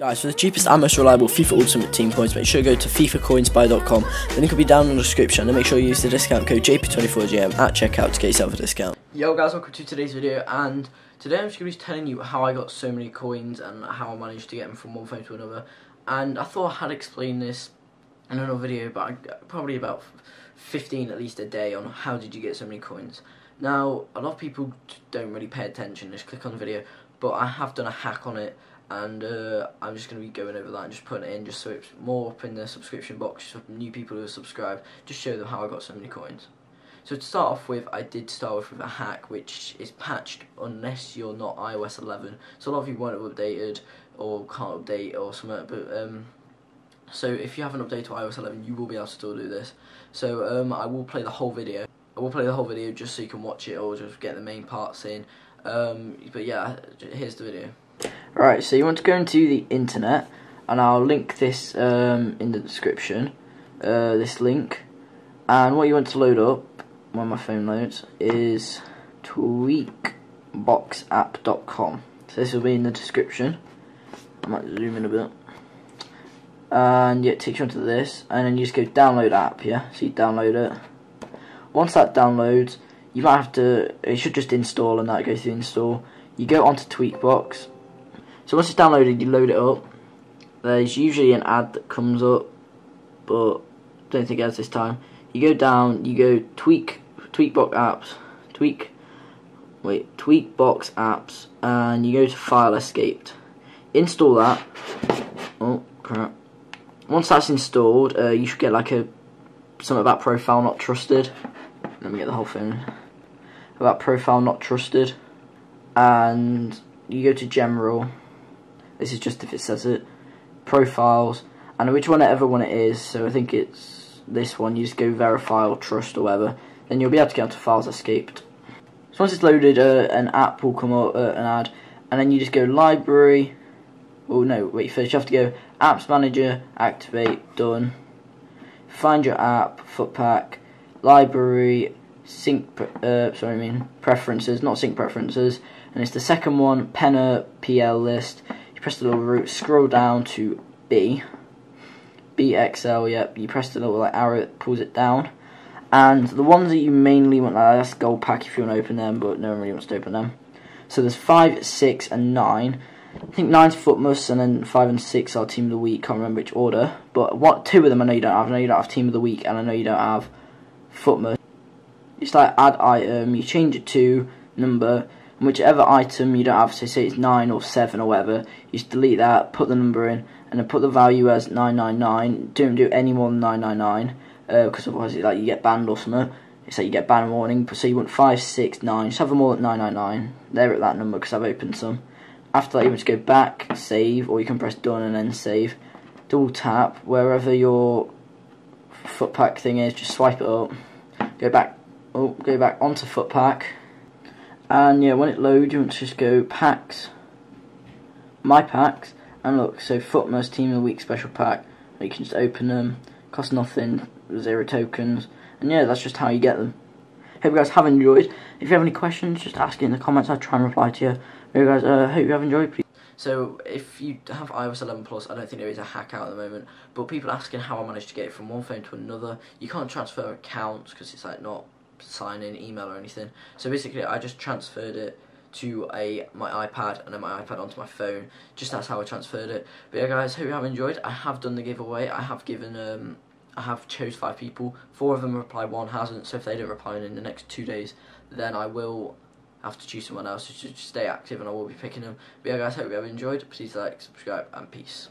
Guys, for the cheapest and most reliable FIFA Ultimate Team coins, make sure to go to fifacoinsbuy.com. The link will be down in the description, and make sure you use the discount code JP24GM at checkout to get yourself a discount. Yo guys, welcome to today's video, and today I'm just going to be telling you how I got so many coins and how I managed to get them from one phone to another. And I thought I had explained this in another video, but I got probably about 15 at least a day on how did you get so many coins. Now, a lot of people don't really pay attention, just click on the video, but I have done a hack on it. And I'm just going to be going over that and just putting it in just so it's more up in the subscription box for new people who are subscribed, just show them how I got so many coins. So to start off with, I did start off with a hack which is patched unless you're not iOS 11, so a lot of you won't have updated or can't update or something, but so if you haven't updated to iOS 11 you will be able to still do this. So I will play the whole video. I will play the whole video just so you can watch it or just get the main parts in, but yeah, here's the video. Alright, so you want to go into the internet, and I'll link this in the description, this link, and what you want to load up, when my phone loads, is tweakboxapp.com. So this will be in the description. I might zoom in a bit, and yeah, it takes you onto this, and then you just go download app, yeah, so you download it. Once that downloads, you might have to, it should just install and that goes through install. You go onto Tweakbox. So once it's downloaded, you load it up. There's usually an ad that comes up, but don't think it has this time. You go down, you go tweakbox apps, and you go to Filza Escaped. Install that. Oh crap! Once that's installed, you should get like a something about profile not trusted. Let me get the whole thing. About profile not trusted, and you go to general. This is just if it says it, profiles, and which one ever one it is, so I think it's this one, you just go verify or trust or whatever, then you'll be able to get onto Filza Escaped. So once it's loaded, an app will come up, an ad, and then you just go library, oh no, wait, first you have to go apps manager, activate, done, find your app, footpack, library, preferences, not sync preferences, and it's the second one, penner, PL list. Press the little root, scroll down to BXL, yep, you press the little like arrow, it pulls it down, and the ones that you mainly want, like that's gold pack if you want to open them, but no one really wants to open them. So there's 5, 6 and 9, I think 9's Footmus and then 5 and 6 are Team of the Week, can't remember which order, but what 2 of them I know you don't have, I know you don't have Team of the Week and I know you don't have Footmus. It's like add item, you change it to number, whichever item you don't have, so say it's 9 or 7 or whatever, you just delete that, put the number in, and then put the value as 999, don't do any more than 999, because otherwise it's like you get banned or something, it's like you get ban warning, so you want 5, 6, 9, just have them all at 999, they're at that number because I've opened some. After that you want to go back, save, or you can press done and then save, double tap, wherever your footpack thing is, just swipe it up, go back onto footpack. And yeah, when it loads, you want to just go packs, my packs, and look, so Footmus, Team of the Week, Special Pack, you can just open them, cost nothing, 0 tokens, and yeah, that's just how you get them. Hope you guys have enjoyed. If you have any questions, just ask it in the comments, I'll try and reply to you. Hope you guys, hope you have enjoyed, please. So, if you have iOS 11 Plus, I don't think there is a hack out at the moment, but people asking how I managed to get it from one phone to another, you can't transfer accounts, because it's like not sign in, email or anything. So basically I just transferred it to my iPad and then my iPad onto my phone. Just that's how I transferred it. But yeah guys, hope you have enjoyed. I have done the giveaway. I have given I have chose 5 people. 4 of them replied, 1 hasn't, so if they don't reply in the next 2 days then I will have to choose someone else, so just stay active and I will be picking them. But yeah guys, hope you have enjoyed. Please like, subscribe and peace.